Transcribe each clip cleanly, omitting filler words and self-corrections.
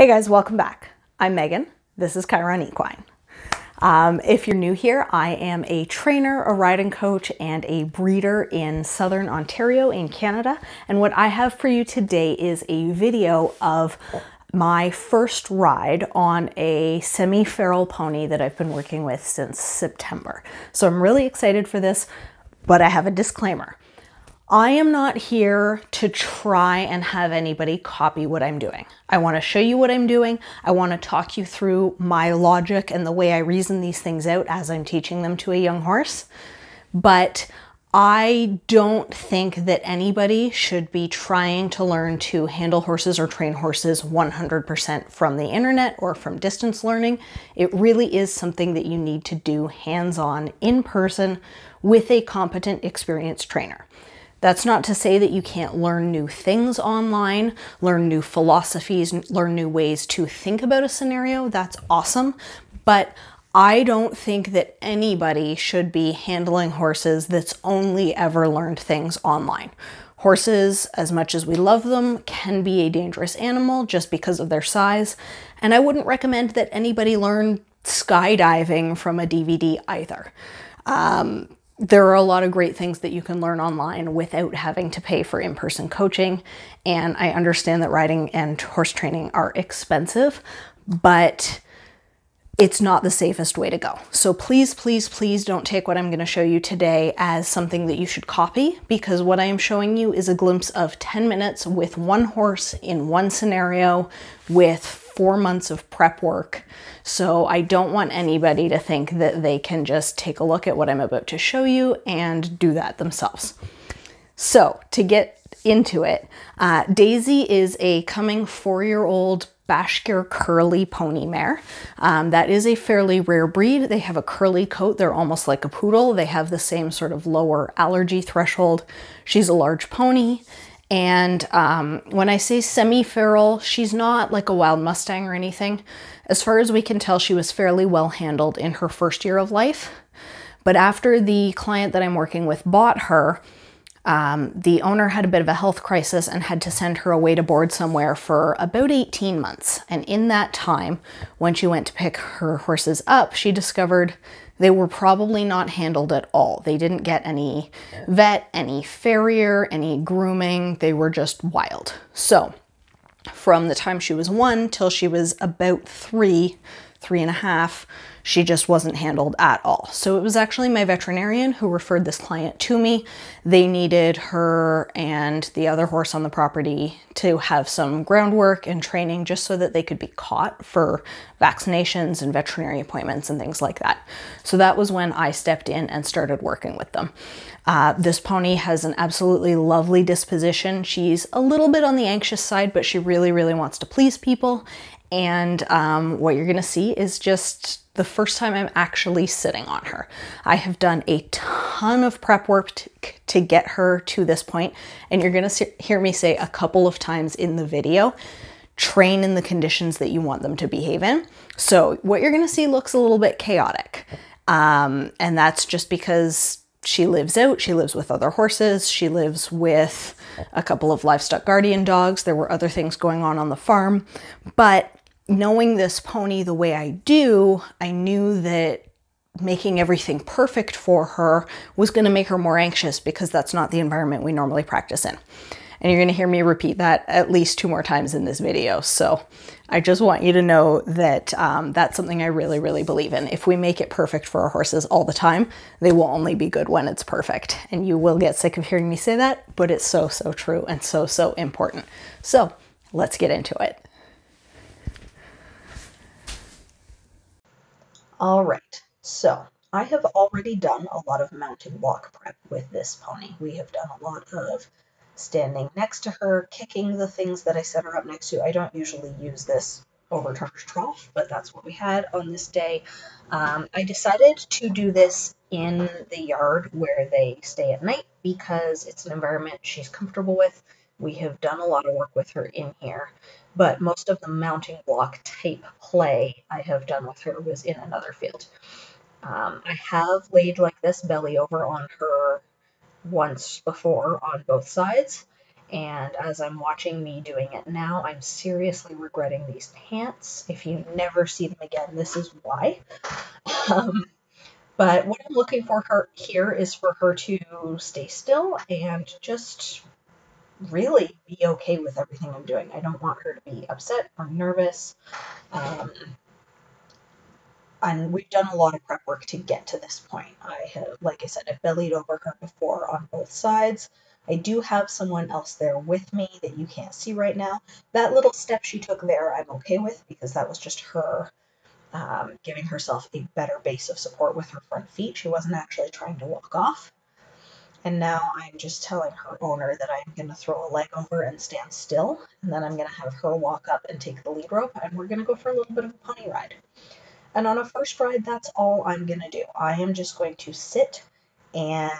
Hey guys, welcome back. I'm Megan. This is Chiron Equine. If you're new here, I am a trainer, a riding coach, and a breeder in Southern Ontario in Canada. And what I have for you today is a video of my first ride on a semi-feral pony that I've been working with since September. So I'm really excited for this, but I have a disclaimer. I am not here to try and have anybody copy what I'm doing. I want to show you what I'm doing. I want to talk you through my logic and the way I reason these things out as I'm teaching them to a young horse. But I don't think that anybody should be trying to learn to handle horses or train horses 100% from the internet or from distance learning. It really is something that you need to do hands-on in person with a competent, experienced trainer. That's not to say that you can't learn new things online, learn new philosophies, learn new ways to think about a scenario. That's awesome. But I don't think that anybody should be handling horses that's only ever learned things online. Horses, as much as we love them, can be a dangerous animal just because of their size. And I wouldn't recommend that anybody learn skydiving from a DVD either. There are a lot of great things that you can learn online without having to pay for in-person coaching. And I understand that riding and horse training are expensive, but it's not the safest way to go. So please, please, please don't take what I'm going to show you today as something that you should copy, because what I am showing you is a glimpse of 10 minutes with one horse in one scenario with 4 months of prep work. So I don't want anybody to think that they can just take a look at what I'm about to show you and do that themselves. So to get into it, Daisy is a coming 4-year-old Bashkir Curly pony mare. That is a fairly rare breed. They have a curly coat. They're almost like a poodle. They have the same sort of lower allergy threshold. She's a large pony. And when I say semi-feral, she's not like a wild Mustang or anything. As far as we can tell, she was fairly well handled in her first year of life. But after the client that I'm working with bought her, the owner had a bit of a health crisis and had to send her away to board somewhere for about 18 months. And in that time, when she went to pick her horses up, she discovered they were probably not handled at all. They didn't get any vet, any farrier, any grooming. They were just wild. So from the time she was 1 till she was about 3, 3 and a half, she just wasn't handled at all. So it was actually my veterinarian who referred this client to me. They needed her and the other horse on the property to have some groundwork and training just so that they could be caught for vaccinations and veterinary appointments and things like that. So that was when I stepped in and started working with them. This pony has an absolutely lovely disposition. She's a little bit on the anxious side, but she really, really wants to please people. And what you're gonna see is just the first time I'm actually sitting on her. I have done a ton of prep work to get her to this point, and you're gonna hear me say a couple of times in the video, train in the conditions that you want them to behave in. So what you're gonna see looks a little bit chaotic, and that's just because she lives out, she lives with other horses, she lives with a couple of livestock guardian dogs. There were other things going on the farm, but knowing this pony the way I do, I knew that making everything perfect for her was going to make her more anxious, because that's not the environment we normally practice in. And you're going to hear me repeat that at least 2 more times in this video. So I just want you to know that that's something I really, really believe in. If we make it perfect for our horses all the time, they will only be good when it's perfect. And you will get sick of hearing me say that, but it's so, so true and so, so important. So let's get into it. All right, so I have already done a lot of mounted walk prep with this pony. We have done a lot of standing next to her, kicking the things that I set her up next to. I don't usually use this overturned trough, but that's what we had on this day. I decided to do this in the yard where they stay at night because it's an environment she's comfortable with. We have done a lot of work with her in here, but most of the mounting block type play I have done with her was in another field. I have laid like this belly over on her once before on both sides, And as I'm watching me doing it now, I'm seriously regretting these pants. If you never see them again, this is why. But what I'm looking for her here is for her to stay still and just really be okay with everything I'm doing. I don't want her to be upset or nervous. And we've done a lot of prep work to get to this point. I have, like I said, I've bellied over her before on both sides. I do have someone else there with me that you can't see right now. That little step she took there, I'm okay with, because that was just her giving herself a better base of support with her front feet. She wasn't actually trying to walk off. And now I'm just telling her owner that I'm going to throw a leg over and stand still. And then I'm going to have her walk up and take the lead rope. And we're going to go for a little bit of a pony ride. And on a first ride, that's all I'm going to do. I am just going to sit and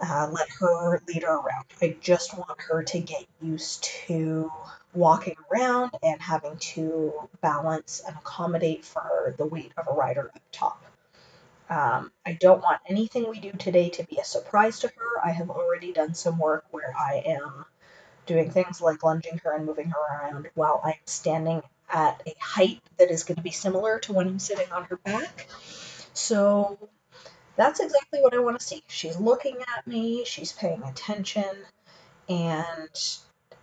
let her lead her around. I just want her to get used to walking around and having to balance and accommodate for the weight of a rider up top. I don't want anything we do today to be a surprise to her. I have already done some work where I am doing things like lunging her and moving her around while I'm standing at a height that is going to be similar to when I'm sitting on her back. So that's exactly what I want to see. She's looking at me, she's paying attention, and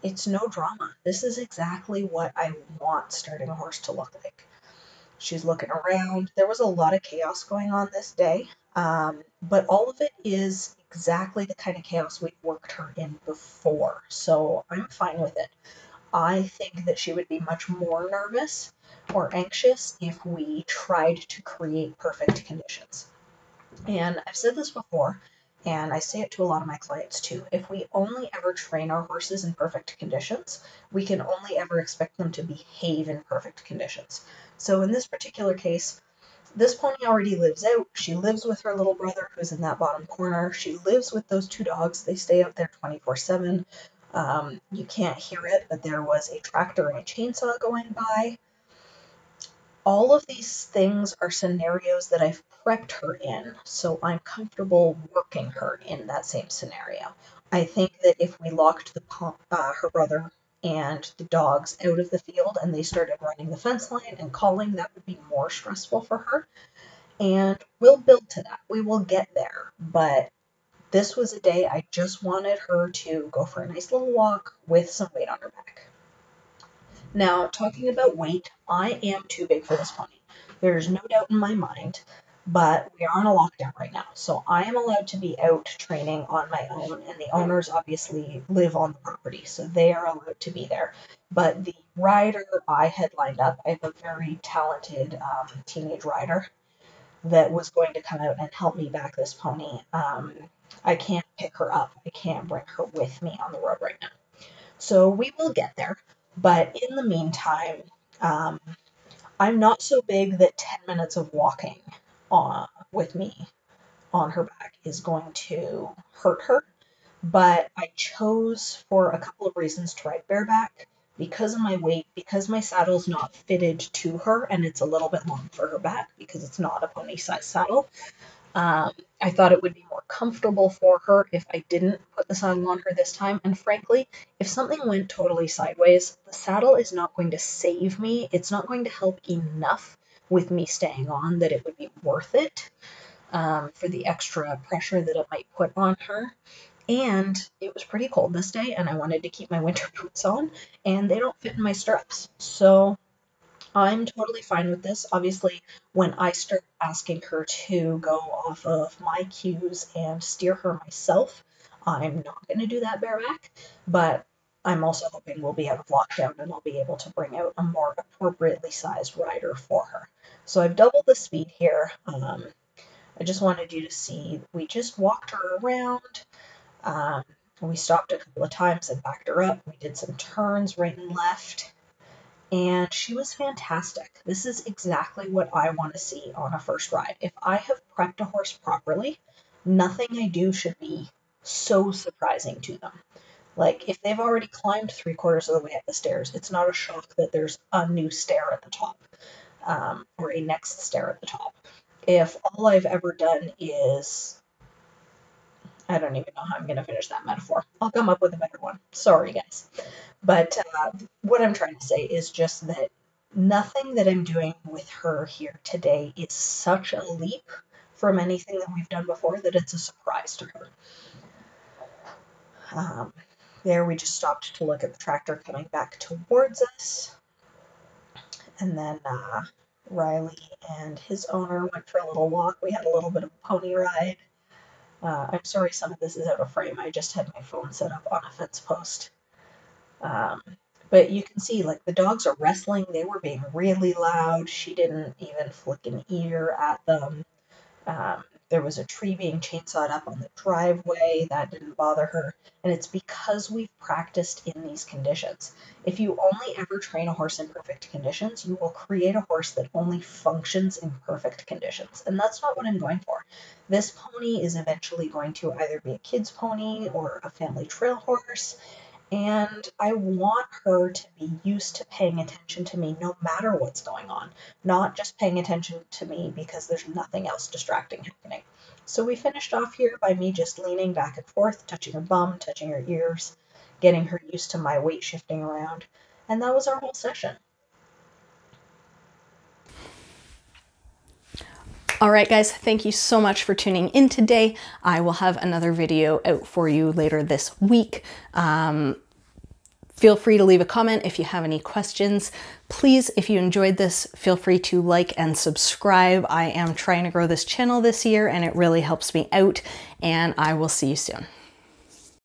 it's no drama. This is exactly what I want starting a horse to look like. She's looking around. There was a lot of chaos going on this day, but all of it is exactly the kind of chaos we worked her in before, so I'm fine with it. I think that she would be much more nervous or anxious if we tried to create perfect conditions. And I've said this before, and I say it to a lot of my clients too, if we only ever train our horses in perfect conditions, we can only ever expect them to behave in perfect conditions. So in this particular case, this pony already lives out. She lives with her little brother who's in that bottom corner. She lives with those two dogs. They stay out there 24/7. You can't hear it, but there was a tractor and a chainsaw going by. All of these things are scenarios that I've prepped her in, so I'm comfortable working her in that same scenario. I think that if we locked her brother and the dogs out of the field and they started running the fence line and calling, that would be more stressful for her. And we'll build to that. We will get there. But this was a day I just wanted her to go for a nice little walk with some weight on her back. Now, talking about weight, I am too big for this pony. There's no doubt in my mind, but we are on a lockdown right now. So I am allowed to be out training on my own, and the owners obviously live on the property, so they are allowed to be there. But the rider I had lined up, I have a very talented teenage rider that was going to come out and help me back this pony. I can't pick her up. I can't bring her with me on the road right now. So we will get there. But in the meantime, I'm not so big that 10 minutes of walking with me on her back is going to hurt her. But I chose for a couple of reasons to ride bareback because of my weight, because my saddle's not fitted to her and it's a little bit long for her back because it's not a pony-sized saddle. I thought it would be more comfortable for her if I didn't put the saddle on her this time. And frankly, if something went totally sideways, the saddle is not going to save me. It's not going to help enough with me staying on that it would be worth it for the extra pressure that it might put on her. And it was pretty cold this day, and I wanted to keep my winter boots on, and they don't fit in my stirrups. So I'm totally fine with this. Obviously, when I start asking her to go off of my cues and steer her myself, I'm not going to do that bareback, but I'm also hoping we'll be out of lockdown and I'll be able to bring out a more appropriately sized rider for her. So I've doubled the speed here. I just wanted you to see, we just walked her around. We stopped a couple of times and backed her up. We did some turns right and left. And she was fantastic. This is exactly what I want to see on a first ride. If I have prepped a horse properly, nothing I do should be so surprising to them. Like, if they've already climbed 3/4 of the way up the stairs, it's not a shock that there's a new stair at the top, or a next stair at the top. If all I've ever done is I don't even know how I'm going to finish that metaphor. I'll come up with a better one. Sorry, guys. But what I'm trying to say is just that nothing that I'm doing with her here today is such a leap from anything that we've done before that it's a surprise to her. There we just stopped to look at the tractor coming back towards us. And then Riley and his owner went for a little walk. We had a little bit of a pony ride. I'm sorry some of this is out of frame. I just had my phone set up on a fence post. But you can see, like, the dogs are wrestling. They were being really loud. She didn't even flick an ear at them. There was a tree being chainsawed up on the driveway. That didn't bother her. And it's because we've practiced in these conditions. If you only ever train a horse in perfect conditions, you will create a horse that only functions in perfect conditions. And that's not what I'm going for. This pony is eventually going to either be a kid's pony or a family trail horse. And I want her to be used to paying attention to me no matter what's going on, not just paying attention to me because there's nothing else distracting happening. So we finished off here by me just leaning back and forth, touching her bum, touching her ears, getting her used to my weight shifting around. And that was our whole session. All right, guys, thank you so much for tuning in today. I will have another video out for you later this week. Feel free to leave a comment if you have any questions. Please, if you enjoyed this, feel free to like and subscribe. I am trying to grow this channel this year and it really helps me out, and I will see you soon.